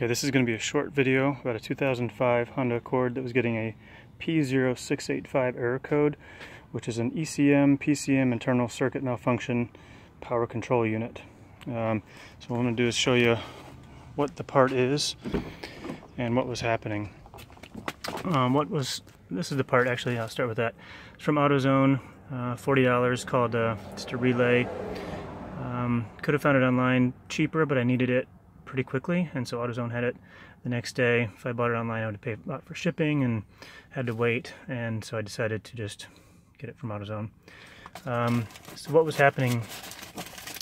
Okay, this is going to be a short video about a 2005 Honda Accord that was getting a P0685 error code, which is an ECM/PCM internal circuit malfunction power control unit. So what I'm going to do is show you what the part is and what was happening. This is the part, actually. I'll start with that. It's from AutoZone, $40, called just a relay. Could have found it online cheaper, but I needed it pretty quickly, and so AutoZone had it the next day. If I bought it online, I would have paid a lot for shipping and had to wait, and so I decided to just get it from AutoZone. So what was happening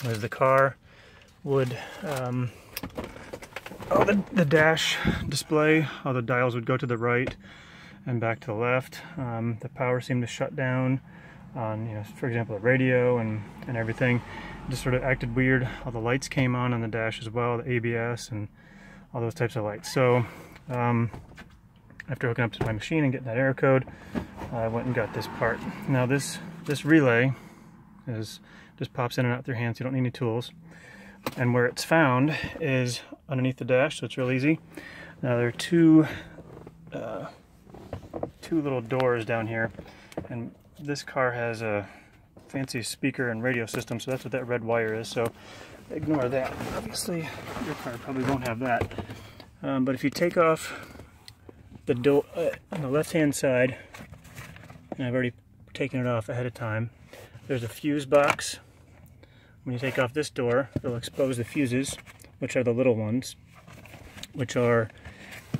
was the car would, the dash display, all the dials would go to the right and back to the left. The power seemed to shut down on, for example, the radio and everything. Just sort of acted weird. All the lights came on the dash as well, the ABS and all those types of lights. So after hooking up to my machine and getting that error code, I went and got this part. Now this relay just pops in and out with your hands. You don't need any tools. And where it's found is underneath the dash, so it's real easy. Now there are two little doors down here, and this car has a fancy speaker and radio system, so that's what that red wire is, so ignore that. Obviously your car probably won't have that, but if you take off the door on the left hand side, and I've already taken it off ahead of time, there's a fuse box. When you take off this door, it'll expose the fuses, which are the little ones, which are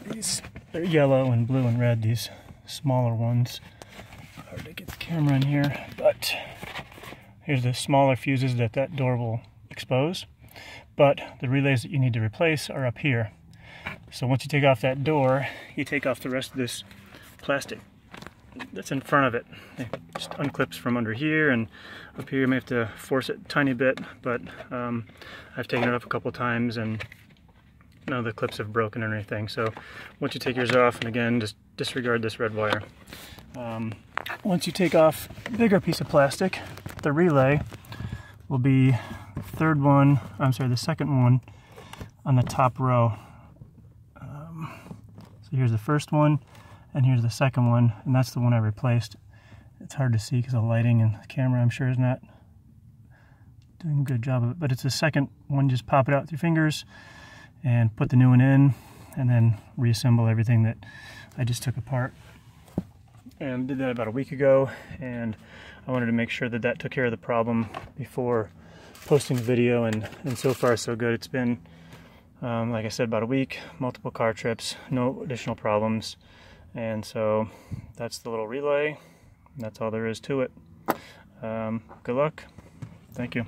these. They're yellow and blue and red, these smaller ones. Hard to get the camera in here, but here's the smaller fuses that door will expose, but the relays that you need to replace are up here. So once you take off that door, you take off the rest of this plastic that's in front of it. It just unclips from under here, and up here you may have to force it a tiny bit, but I've taken it off a couple times and none of the clips have broken or anything. So once you take yours off, and again, just disregard this red wire. Once you take off a bigger piece of plastic, the relay will be the second one on the top row. So here's the first one, and here's the second one, and that's the one I replaced. It's hard to see because the lighting and the camera, I'm sure, is not doing a good job of it, but it's the second one. Just pop it out with your fingers and put the new one in, and then reassemble everything that I just took apart. And did that about a week ago, and I wanted to make sure that took care of the problem before posting the video, and so far so good. It's been, like I said, about a week, multiple car trips, no additional problems, and so that's the little relay, and that's all there is to it. Good luck. Thank you.